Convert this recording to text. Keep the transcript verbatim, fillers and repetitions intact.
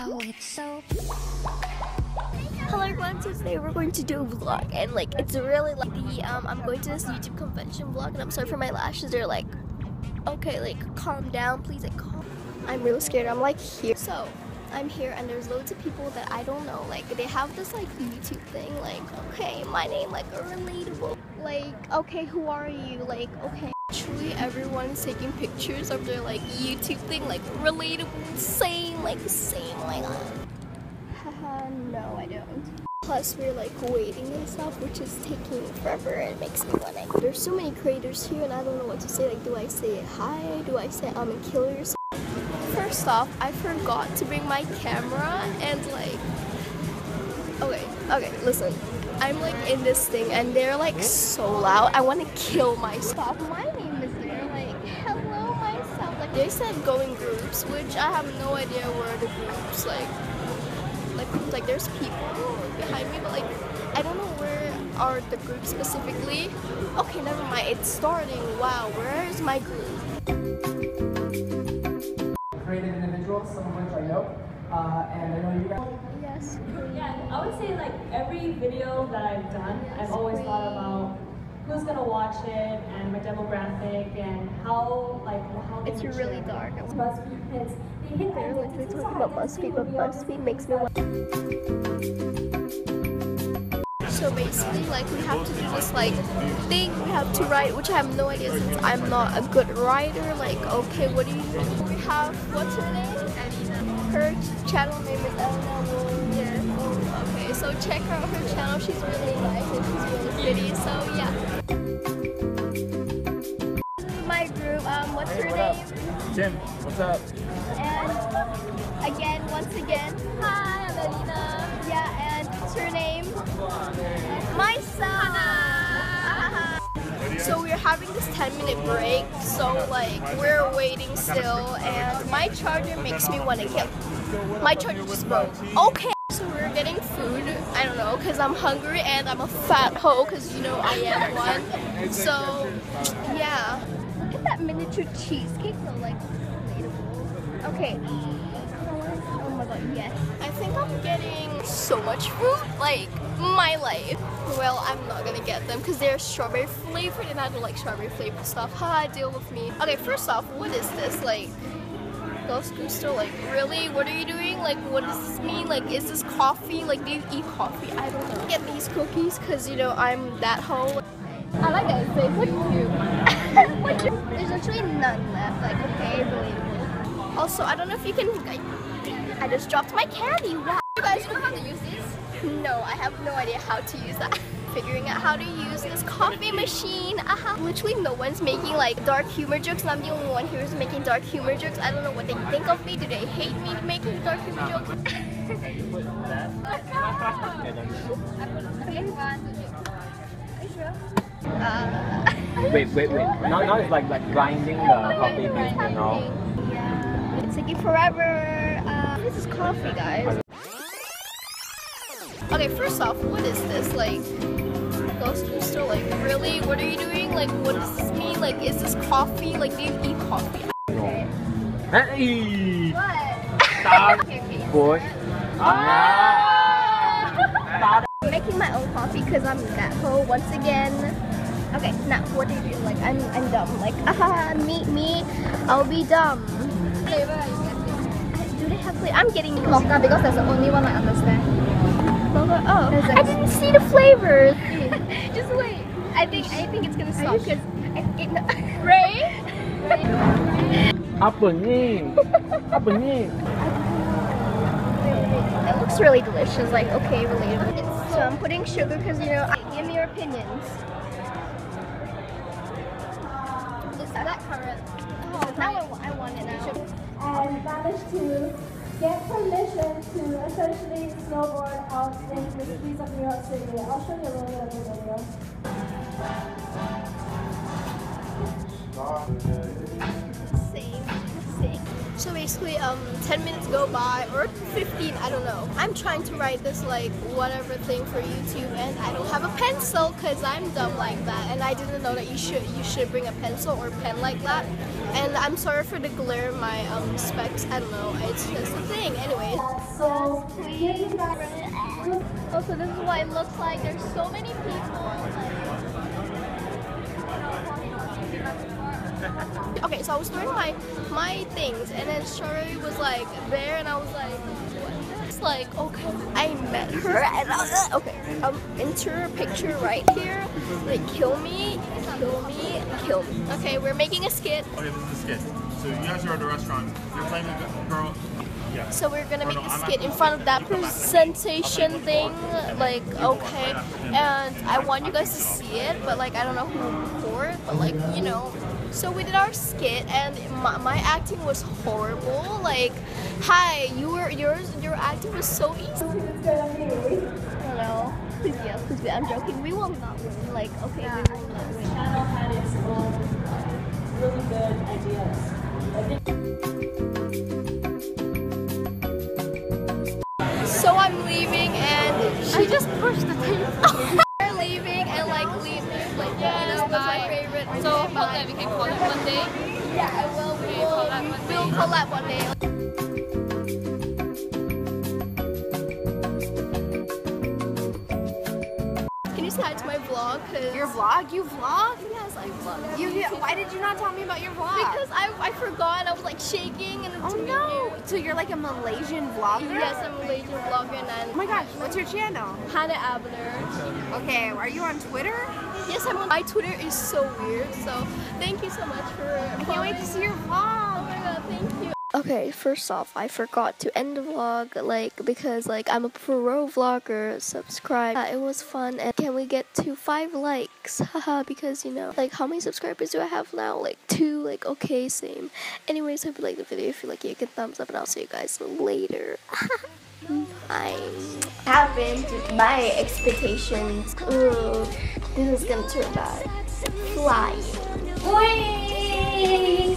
Oh, it's so... Hello everyone, so today we're going to do a vlog, and like it's really like the um I'm going to this YouTube convention vlog, and I'm sorry for my lashes. They're like, okay, like calm down, please, like calm. I'm really scared. I'm like here. So I'm here, and there's loads of people that I don't know. Like they have this like YouTube thing, like okay, my name, like relatable. Like okay, who are you? Like okay. Truly, everyone is taking pictures of their like YouTube thing, like relatable, same, like same, like. Haha, no, I don't. Plus, we're like waiting and stuff, which is taking forever and makes me want to. There's so many creators here, and I don't know what to say. Like, do I say hi? Do I say I'm a killer? First off, I forgot to bring my camera, and like, okay, okay, listen. I'm like in this thing and they're like so loud. I want to kill myself. My name is there, like hello myself. Like they said go in groups, which I have no idea where the groups like like like there's people behind me, but like I don't know where are the groups specifically. Okay, never mind. It's starting. Wow, where is my group? Great individuals, some of which I know, uh, and I know you guys. Yeah, I would say like every video that I've done, yes, I've always please. thought about who's gonna watch it and my demographic and how like how it's really dark. Buzzfeed hits. They hit there. Like they talk about Buzzfeed, but Buzzfeed makes me want. So basically, like we have to do this like thing. We have to write, which I have no idea since I'm not a good writer. Like, okay, what do you do? We have what's her name? Her channel name is Elena. Okay, so check her out, her channel. She's really nice and she's really pretty, so yeah. This is my group. Um, what's hey, her what name? Up? Tim, what's up? And again, once again, hi, Alina. Yeah, and what's her name? Myself. So we're having this ten minute break, so like we're waiting still, and my charger makes me want to kill. My charger just broke. Okay. So we're getting food, I don't know, because I'm hungry and I'm a fat hoe, because you know I am one. So, yeah. Look at that miniature cheesecake though, like, relatable. Okay. Oh my god, yes. I think I'm getting so much food, like, my life. Well, I'm not gonna get them, because they're strawberry flavored and I don't like strawberry flavored stuff. Ha, deal with me. Okay, first off, what is this, like? Ghost Booster, like really? What are you doing? Like what does this mean? Like is this coffee? Like do you eat coffee? I don't know. Get these cookies because you know I'm that hoe. I like that face. What do you do? There's actually none left. Like okay, relatable. Also, I don't know if you can. I, I just dropped my candy. Wow. You guys know how to use these? No, I have no idea how to use that. Figuring out how to use this coffee machine. Aha. Literally no one's making like dark humor jokes, and I'm the only one here who's making dark humor jokes. I don't know what they think of me. Do they hate me making dark humor jokes? uh, wait, wait, wait. Now, now it's like, like grinding the uh, coffee beans and all. Yeah. It's taking forever. Uh, this is coffee, guys. Okay, first off, what is this? Like, Ghost Booster, like, really? What are you doing? Like, what does this mean? Like, is this coffee? Like, do you eat coffee? Okay. Hey! What? Stop. Okay, okay. Boy. Ah! I'm making my own coffee because I'm that hoe once again. Okay, now, what do you do? Like, I'm, I'm dumb. Like, aha, meet me. I'll be dumb. Okay, do they have flavor? I'm getting mocha because that's the only one I understand. Oh, I didn't see the flavors. Just wait. I think I think it's gonna stop because it. No. Ray. Apa ni? Apa ni? It looks really delicious. Like okay, relatable. So, so I'm putting sugar because you know. I, give me your opinions. This black currant. Oh, now I, I want it now. And garnish too. Get permission to essentially snowboard out in the streets of New York City. I'll show you a little bit of the video. Same, same. So basically, um, ten minutes go by, or fifteen, I don't know. I'm trying to write this, like, whatever thing for YouTube, and I don't have a pencil, because I'm dumb like that, and I didn't know that you should you should bring a pencil or pen like that. And I'm sorry for the glare in my um, specs, I don't know, it's just a thing. Anyway. So please. Oh, so this is what it looks like. There's so many people. Okay, so I was doing my my things, and then Shari was like there, and I was like, what? It's like, okay, I met her, and I was like, okay, um, enter picture right here. Like, kill me, kill me, kill me. Okay, we're making a skit. Okay, this is a skit. So you guys are at a restaurant. You're playing a girl. Yeah. So we're gonna make no, a skit in front of that presentation thing. Like, okay, and I want you guys to see it, but like, I don't know who for it, but like, you know. So we did our skit, and my, my acting was horrible. Like, hi, you were yours. Your acting was so easy. Hello. Please, yes, please. Be. I'm joking. We will not win. Like, okay, yeah, we will not win. The channel had its own really good ideas. So I'm leaving, and she I just pushed the thing. We're leaving, and like leave like yeah, this guy. So hold that, we can call it one day. Yeah, I will. We will call that one day. We'll call that one day. Can you say hi to my vlog? Cause your vlog? You vlog? Yes, I vlog. You, you, why did you not tell me about your vlog? Because I, I forgot. I was like shaking. And oh no! Weird. So you're like a Malaysian vlogger? Yes, I'm a Malaysian vlogger. And oh my gosh, what's your channel? Hannah Abner. Okay, are you on Twitter? Yes, I'm on. My Twitter is so weird, so thank you so much for I can't following. Wait to see your vlog! Oh my god, thank you! Okay, first off, I forgot to end the vlog, like, because, like, I'm a pro vlogger, subscribe. Uh, it was fun, and can we get to five likes? Haha, because, you know, like, how many subscribers do I have now? Like, two, like, okay, same. Anyways, hope you liked the video. If you like it, you can thumbs up, and I'll see you guys later. Bye. Happened to my expectations. Ooh. This is gonna turn out flying. Whee!